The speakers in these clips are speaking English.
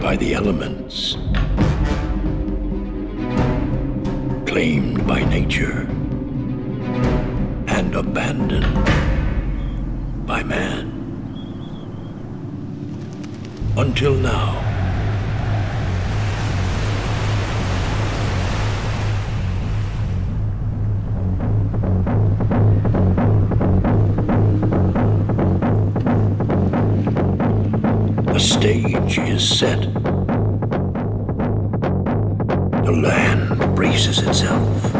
by the elements, claimed by nature, and abandoned by man. Until now. The stage is set. The land braces itself.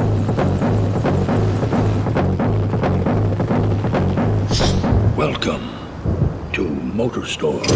Welcome to MotorStorm.